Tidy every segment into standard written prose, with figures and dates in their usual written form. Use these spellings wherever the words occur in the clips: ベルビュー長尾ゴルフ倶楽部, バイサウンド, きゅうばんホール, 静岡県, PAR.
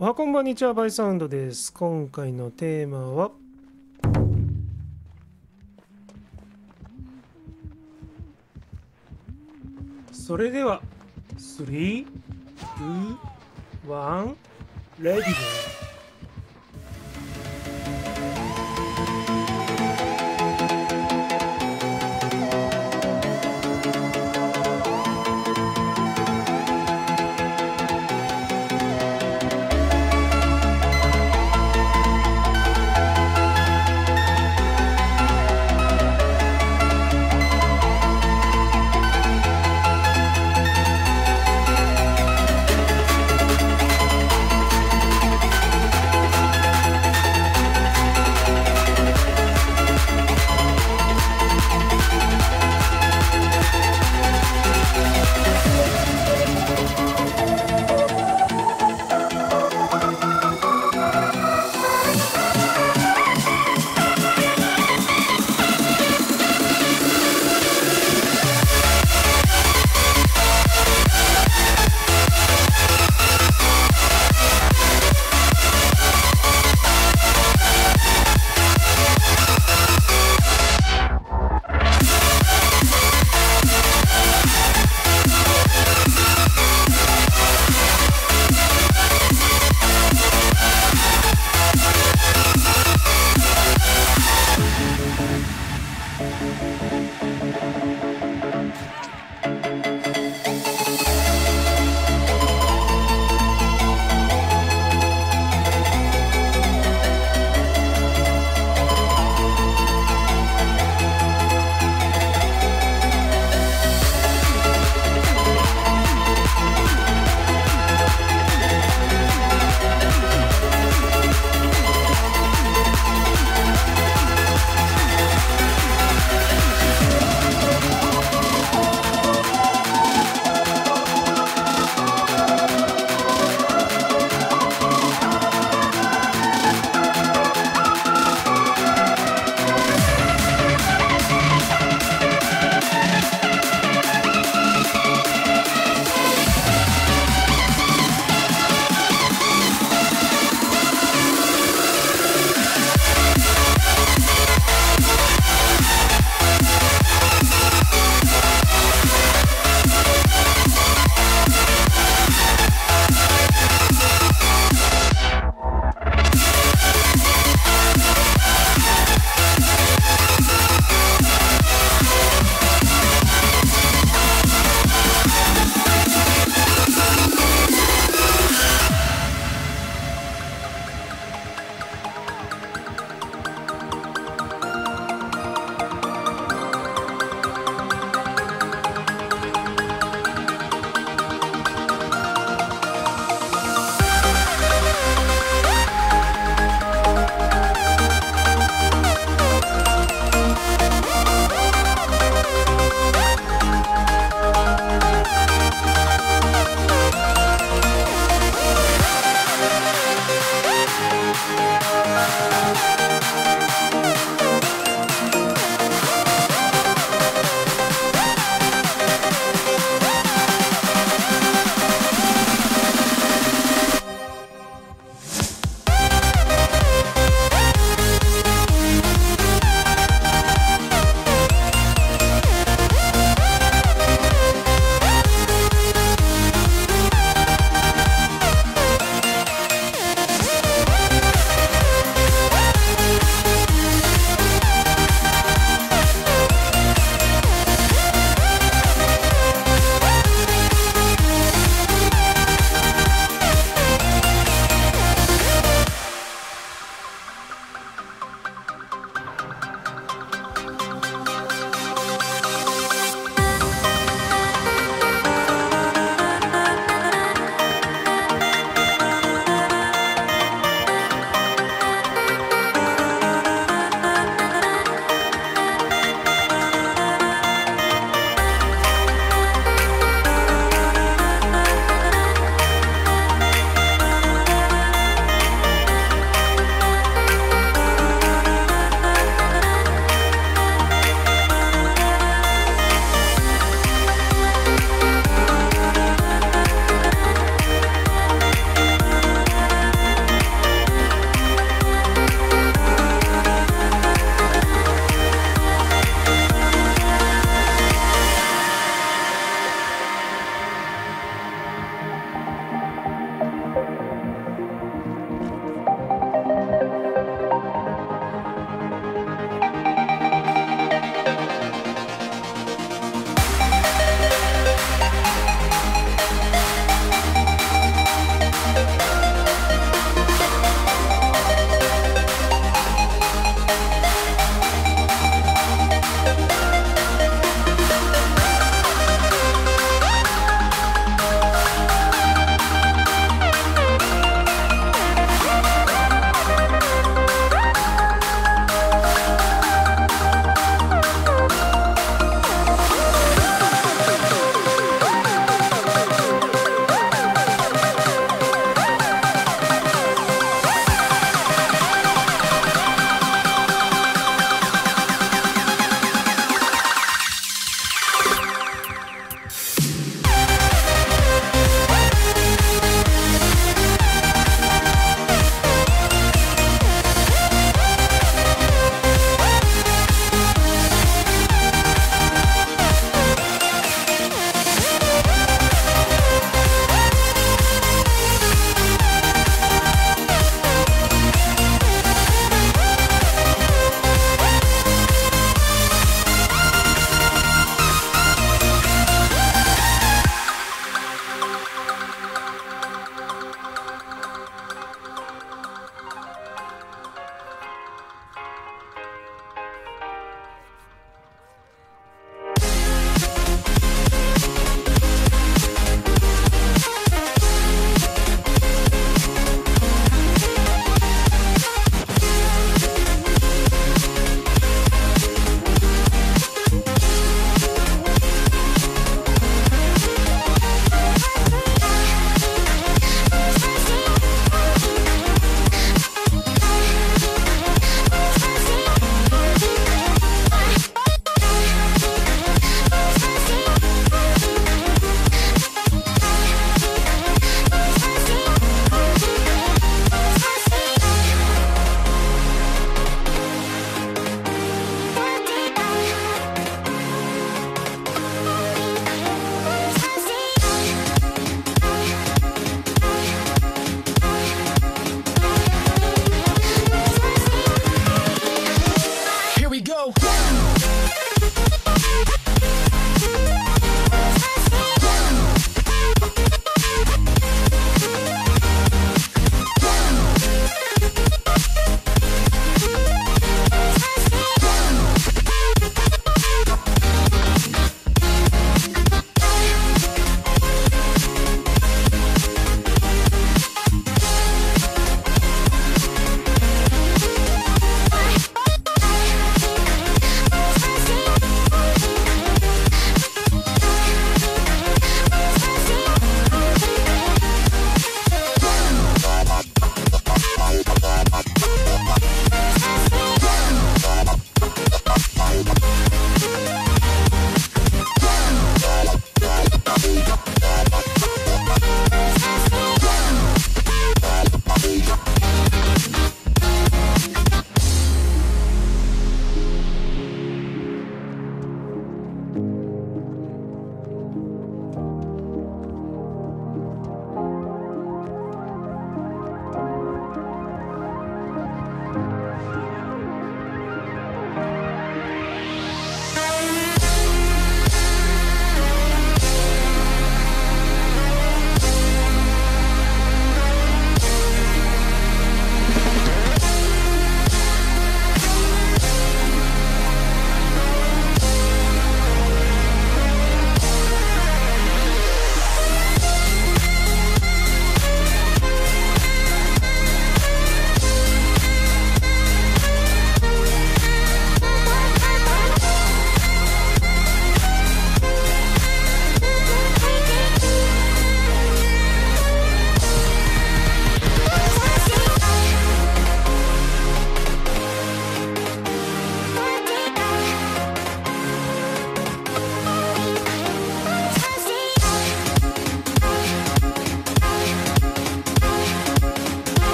おはこんばんにちは、バイサウンドです。今回のテーマはそれでは3、2、1、レディー。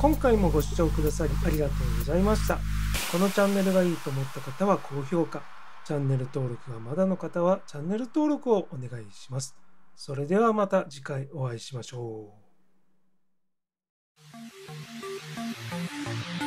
今回もご視聴くださりありがとうございました。このチャンネルがいいと思った方は高評価、チャンネル登録がまだの方はチャンネル登録をお願いします。それではまた次回お会いしましょう。